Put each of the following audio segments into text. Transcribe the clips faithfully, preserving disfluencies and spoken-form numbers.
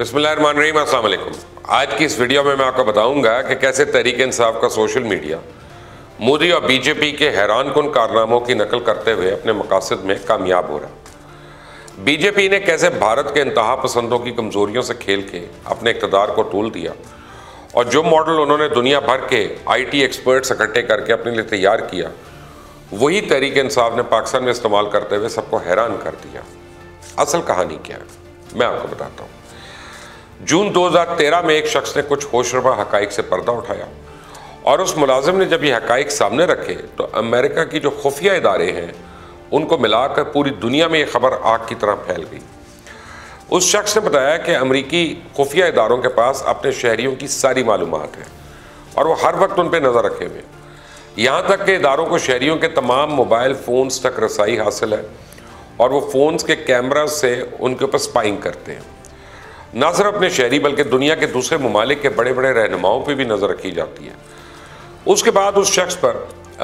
बिस्मिल्लाहिर्रहमानिर्रहीम, अस्सलाम वालेकुम। आज की इस वीडियो में मैं आपको बताऊंगा कि कैसे तहरीक इंसाफ का सोशल मीडिया मोदी और बीजेपी के हैरानकुन कारनामों की नकल करते हुए अपने मकासद में कामयाब हो रहा है। बीजेपी ने कैसे भारत के इंतहा पसंदों की कमज़ोरियों से खेल के अपने इक़्तिदार को तूल दिया और जो मॉडल उन्होंने दुनिया भर के आई टी एक्सपर्ट्स इकट्ठे करके अपने लिए तैयार किया, वही तहरीक इंसाफ ने पाकिस्तान में इस्तेमाल करते हुए सबको हैरान कर दिया। असल कहानी क्या है, मैं आपको बताता हूँ। जून दो हज़ार तेरह में एक शख्स ने कुछ होशरुबा हकाइक से पर्दा उठाया और उस मुलाजिम ने जब ये हकाइक सामने रखे तो अमेरिका की जो खुफिया इदारे हैं उनको मिलाकर पूरी दुनिया में ये खबर आग की तरह फैल गई। उस शख्स ने बताया कि अमरीकी खुफिया इदारों के पास अपने शहरियों की सारी मालूमात हैं और वो हर वक्त उन पर नज़र रखे हुए हैं। यहाँ तक के इदारों को शहरियों के तमाम मोबाइल फ़ोन्स तक रसाई हासिल है और वो फ़ोन्स के कैमराज से उनके ऊपर स्पाइंग करते हैं। ना सिर्फ अपने शहरी बल्कि दुनिया के दूसरे ममालिक के बड़े बड़े रहनुमाओं पर भी नज़र रखी जाती है। उसके बाद उस शख्स पर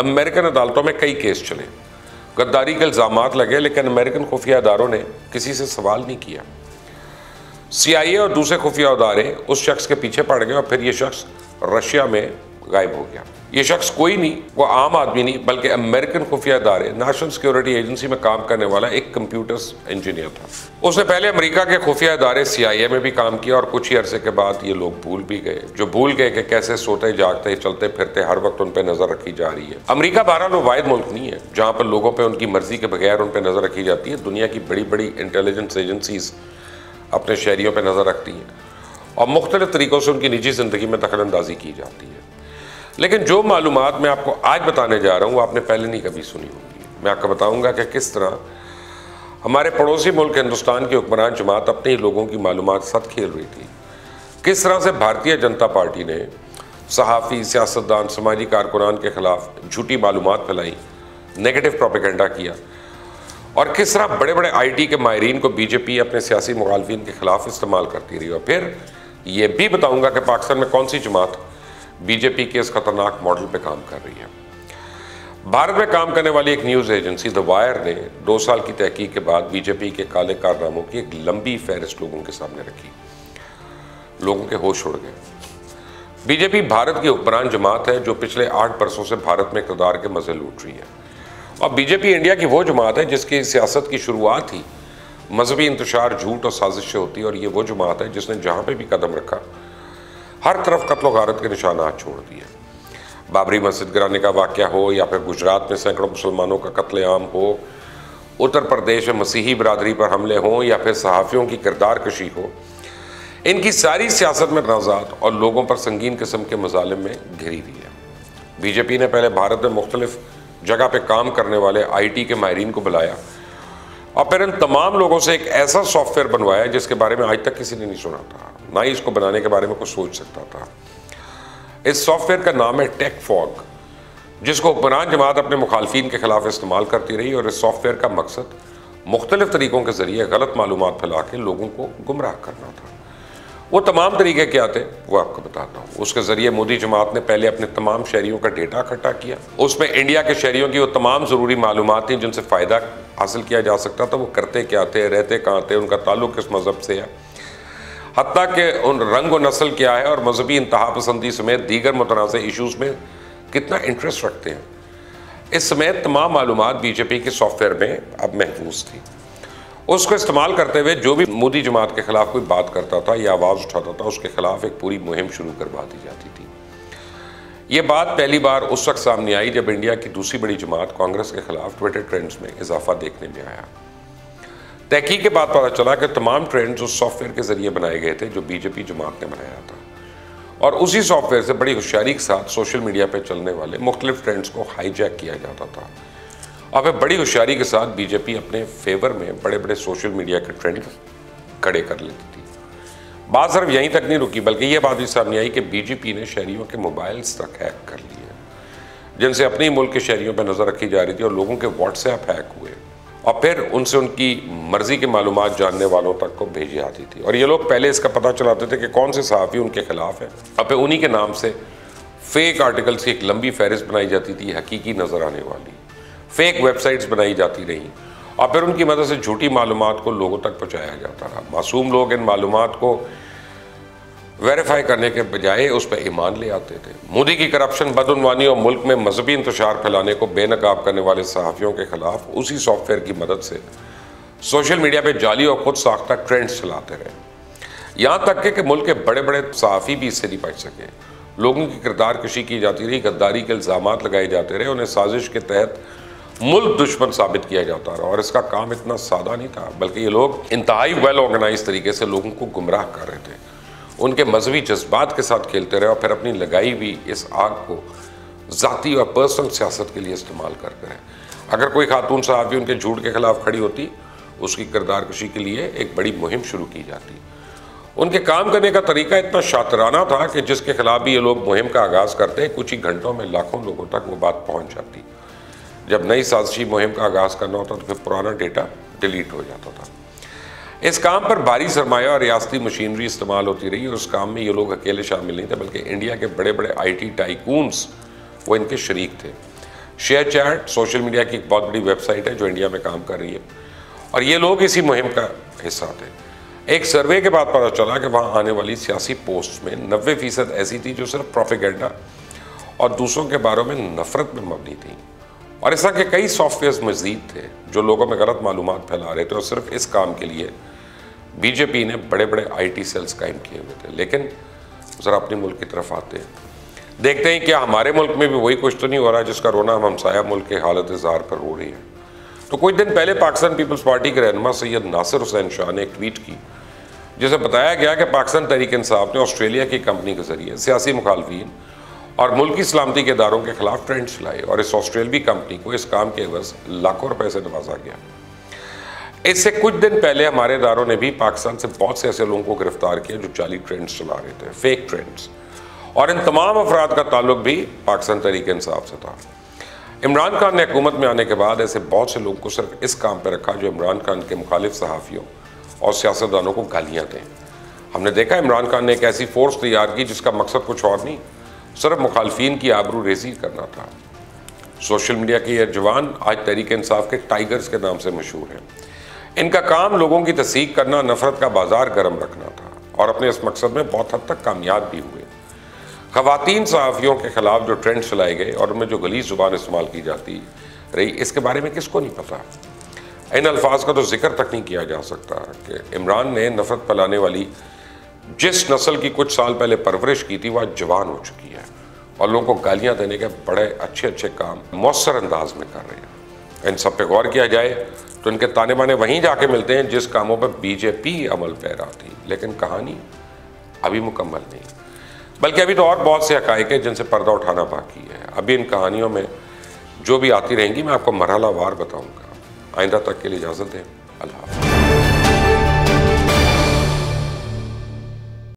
अमेरिकन अदालतों में कई केस चले, गद्दारी के इल्ज़ामात लगे, लेकिन अमेरिकन खुफिया इदारों ने किसी से सवाल नहीं किया। सी आई ए और दूसरे खुफिया इदारे उस शख्स के पीछे पड़ गए और फिर ये शख्स रशिया में गायब हो गया। ये शख्स कोई नहीं, वो आम आदमी नहीं, बल्कि अमेरिकन खुफिया इदारे नेशनल सिक्योरिटी एजेंसी में काम करने वाला एक कंप्यूटर इंजीनियर था। उसने पहले अमेरिका के खुफिया इदारे सी आई ए में भी काम किया और कुछ ही अरसे के बाद ये लोग भूल भी गए, जो भूल गए कि कैसे सोते जागते चलते फिरते हर वक्त उन पर नज़र रखी जा रही है। अमरीका बहरहाल वो वाहिद मुल्क नहीं है जहाँ पर लोगों पर उनकी मर्जी के बगैर उन पर नज़र रखी जाती है। दुनिया की बड़ी बड़ी इंटेलिजेंस एजेंसीज अपने शहरियों पर नज़र रखती हैं और मुख्तलिफ तरीक़ों से उनकी निजी ज़िंदगी में दखल अंदाजी की जाती है। लेकिन जो मालूमात मैं आपको आज बताने जा रहा हूँ वो आपने पहले नहीं कभी सुनी होगी। मैं आपको बताऊँगा कि किस तरह हमारे पड़ोसी मुल्क हिंदुस्तान की हुक्मरान जमात अपने ही लोगों की मालूमात साथ खेल रही थी। किस तरह से भारतीय जनता पार्टी ने सहाफ़ी, सियासतदान, समाजी कारकुनान के ख़िलाफ़ झूठी मालूमात फैलाई, नेगेटिव प्रोपेगेंडा किया और किस तरह बड़े बड़े आई टी के माहिरीन को बीजेपी अपने सियासी मुखालफिन के ख़िलाफ़ इस्तेमाल करती रही। और फिर ये भी बताऊँगा कि पाकिस्तान में कौन सी जमात बीजेपी के इस खतरनाक मॉडल पे काम कर रही है। भारत में काम करने वाली एक न्यूज़ एजेंसी द वायर ने दो साल की तहकीक के बाद बीजेपी के काले कारनामों की एक लंबी फहरिस्त लोगों के सामने रखी। लोगों के होश उड़ गए। बीजेपी भारत की हुक्मरान जमात है जो पिछले आठ बरसों से भारत में इक़्तिदार के मज़े लूट रही है और बीजेपी इंडिया की वो जमात है जिसकी सियासत की शुरुआत ही मजहबी इंतशार, झूठ और साजिश से होती है। और ये वो जमात है जिसने जहाँ पर भी कदम रखा हर तरफ कत्लो गारत के निशाना छोड़ दिए। बाबरी मस्जिद गिराने का वाक़या हो या फिर गुजरात में सैकड़ों मुसलमानों का कत्लेआम हो, उत्तर प्रदेश में मसीही बरादरी पर हमले हों या फिर सहाफ़ियों की किरदार कशी हो, इनकी सारी सियासत में तनाज़ात और लोगों पर संगीन किस्म के मज़ालिम में घिरी हुई है। बीजेपी ने पहले भारत में मुख्तलिफ जगह पर काम करने वाले आई टी के माहिरीन को बुलाया और फिर इन तमाम लोगों से एक ऐसा सॉफ्टवेयर बनवाया जिसके बारे में आज तक किसी ने नहीं सुना था, ना ही इसको बनाने के बारे में कुछ सोच सकता था। इस सॉफ्टवेयर का नाम है टेक फॉग, जिसको हुक्मरान जमात अपने मुखालफिन के खिलाफ इस्तेमाल करती रही। और इस सॉफ्टवेयर का मकसद मुख्तलिफ तरीक़ों के ज़रिए गलत मालूमात फैला के लोगों को गुमराह करना था। वो तमाम तरीके क्या थे वो आपको बताता हूँ। उसके ज़रिए मोदी जमात ने पहले अपने तमाम शहरियों का डेटा इकट्ठा किया। उसमें इंडिया के शहरियों की वो तमाम ज़रूरी मालूमात थी जिनसे फ़ायदा हासिल किया जा सकता था। वो करते क्या थे, रहते कहाँ थे, उनका ताल्लुक़ किस मज़हब से है, हत्ता के उन रंग व नस्ल क्या है और मजहबी इंतहा पसंदी समेत दीगर मुतनाज़ इशूज़ में कितना इंटरेस्ट रखते हैं, इस समेत तमाम मालूमात बीजेपी के सॉफ्टवेयर में अब महफूज थी। उसको इस्तेमाल करते हुए जो भी मोदी जमात के ख़िलाफ़ कोई बात करता था या आवाज़ उठाता था उसके ख़िलाफ़ एक पूरी मुहिम शुरू करवा दी जाती थी। ये बात पहली बार उस वक्त सामने आई जब इंडिया की दूसरी बड़ी जमात कांग्रेस के ख़िलाफ़ ट्विटर ट्रेंड्स में इजाफा देखने में आया। तहकीक के बाद पता चला कि तमाम ट्रेंड्स उस सॉफ्टवेयर के ज़रिए बनाए गए थे जो बीजेपी जमात ने बनाया था और उसी सॉफ्टवेयर से बड़ी होशियारी के साथ सोशल मीडिया पर चलने वाले मुख्तलिफ ट्रेंड्स को हाईजैक किया जाता था और फिर बड़ी होशियारी के साथ बीजेपी अपने फेवर में बड़े बड़े सोशल मीडिया के ट्रेंड खड़े कर लेती थी। बात सिर्फ यहीं तक नहीं रुकी, बल्कि ये बात भी सामने आई कि बीजेपी ने शहरियों के मोबाइल्स तक हैक कर लिए जिनसे अपने मुल्क के शहरियों पर नज़र रखी जा रही थी और लोगों के व्हाट्सएप हैक हुए और फिर उनसे उनकी मर्ज़ी की मालूमात जानने वालों तक को भेजी आती थी। और ये लोग पहले इसका पता चलाते थे कि कौन से सहाफ़ी उनके ख़िलाफ़ है और फिर उन्हीं के नाम से फ़ेक आर्टिकल्स की एक लंबी फहरिस्त बनाई जाती थी, हकीकी नज़र आने वाली फ़ेक वेबसाइट्स बनाई जाती रहीं और फिर उनकी मदद से झूठी मालूमात को लोगों तक पहुँचाया जाता रहा। मासूम लोग इन मालूमात को वेरीफाई करने के बजाय उस पर ईमान ले आते थे। मोदी की करप्शन, बदउनवानी और मुल्क में मजहबी इंतशार फैलाने को बेनकाब करने वाले सहाफ़ियों के खिलाफ उसी सॉफ्टवेयर की मदद से सोशल मीडिया पर जाली और खुद साख्ता ट्रेंड्स चलाते रहे। यहाँ तक कि मुल्क के बड़े बड़े सहाफ़ी भी इससे नहीं बच सके। लोगों की किरदार कशी की जाती रही, गद्दारी के इल्ज़ाम लगाए जाते रहे, उन्हें साजिश के तहत मुल्क दुश्मन साबित किया जाता रहा। और इसका काम इतना सादा नहीं था, बल्कि ये लोग इंतहाई वेल ऑर्गेनाइज तरीके से लोगों को गुमराह कर रहे थे, उनके मजहबी जज्बात के साथ खेलते रहे और फिर अपनी लगाई हुई इस आग को ज़ाती और पर्सनल सियासत के लिए इस्तेमाल करते रहे। अगर कोई खातून सहाफ़ी उनके झूठ के खिलाफ खड़ी होती, उसकी किरदार कशी के लिए एक बड़ी मुहिम शुरू की जाती। उनके काम करने का तरीका इतना शातराना था कि जिसके खिलाफ भी ये लोग मुहिम का आगाज़ करते, कुछ ही घंटों में लाखों लोगों तक वो बात पहुँच जाती। जब नई साजिशी मुहिम का आगाज़ करना होता तो फिर पुराना डेटा डिलीट हो जाता था। इस काम पर भारी सरमाया और रियासती मशीनरी इस्तेमाल होती रही और उस काम में ये लोग अकेले शामिल नहीं थे, बल्कि इंडिया के बड़े बड़े आई टी टाइकून्स वो इनके शरीक थे। शेयर चैट सोशल मीडिया की एक बहुत बड़ी वेबसाइट है जो इंडिया में काम कर रही है और ये लोग इसी मुहिम का हिस्सा थे। एक सर्वे के बाद पता चला कि वहाँ आने वाली सियासी पोस्ट में नब्बे फ़ीसद ऐसी थी जो सिर्फ प्रोपेगेंडा और दूसरों के बारे में नफरत में मबनी थी। और इस तरह के कई सॉफ्टवेयर मजीद थे जो लोगों में गलत मालूमात फैला रहे थे और सिर्फ इस काम के लिए बीजेपी ने बड़े बड़े आईटी सेल्स कायम किए हुए थे। लेकिन ज़रा अपने मुल्क की तरफ आते हैं, देखते हैं क्या हमारे मुल्क में भी वही कुछ तो नहीं हो रहा जिसका रोना हम हमसाया मुल्क के हालत इज़हार पर रो रही है। तो कुछ दिन पहले पाकिस्तान पीपल्स पार्टी के रहनुमा सैयद नासिर हुसैन शाह ने एक ट्वीट की जिसे बताया गया कि पाकिस्तान तहरीक-ए-इंसाफ ने ऑस्ट्रेलिया की कंपनी के जरिए सियासी मुखालफिन और मुल्की सलामती के इदारों के खिलाफ ट्रेंड चलाए और इस ऑस्ट्रेलवी कंपनी को इस काम के एवज लाखों रुपए से नवाजा गया। इससे कुछ दिन पहले हमारे इदारों ने भी पाकिस्तान से बहुत से ऐसे लोगों को गिरफ्तार किया जो जाली ट्रेंड्स चला रहे थे, फेक ट्रेंड्स, और इन तमाम अफराद का ताल्लुक भी पाकिस्तान तहरीक-ए-इंसाफ से था। इमरान खान ने हुकूमत में आने के बाद ऐसे बहुत से लोगों को सिर्फ इस काम पर रखा जो इमरान खान के मुखालिफ सहाफ़ियों और सियासतदानों को गालियाँ दें। हमने देखा इमरान खान ने एक ऐसी फोर्स तैयार की जिसका मकसद कुछ और नहीं, सिर्फ मुखालफिन की आबरू रेजी करना था। सोशल मीडिया के ये जवान आज तहरीक इंसाफ के टाइगर्स के नाम से मशहूर हैं। इनका काम लोगों की तस्दीक करना, नफरत का बाजार गर्म रखना था और अपने इस मकसद में बहुत हद तक कामयाब भी हुए। खवातीन सहाफ़ियों के खिलाफ जो ट्रेंड चलाए गए और उनमें जो गलीज़ ज़ुबान इस्तेमाल की जाती रही, इसके बारे में किसको नहीं पता। इन अल्फाज का तो जिक्र तक नहीं किया जा सकता कि इमरान ने नफरत फैलाने वाली जिस नस्ल की कुछ साल पहले परवरिश की थी वह जवान हो चुकी है और लोगों को गालियाँ देने के बड़े अच्छे अच्छे काम मौसर अंदाज में कर रहे हैं। इन सब पे गौर किया जाए तो इनके ताने बाने वहीं जाके मिलते हैं जिस कामों पर बीजेपी अमल पैरा थी। लेकिन कहानी अभी मुकम्मल नहीं, बल्कि अभी तो और बहुत से हक़ाइक़ हैं जिनसे पर्दा उठाना बाकी है। अभी इन कहानियों में जो भी आती रहेंगी मैं आपको मरहला वार बताऊँगा। आइंदा तक के लिए इजाज़त दें, अल्लाह हाफ़िज़।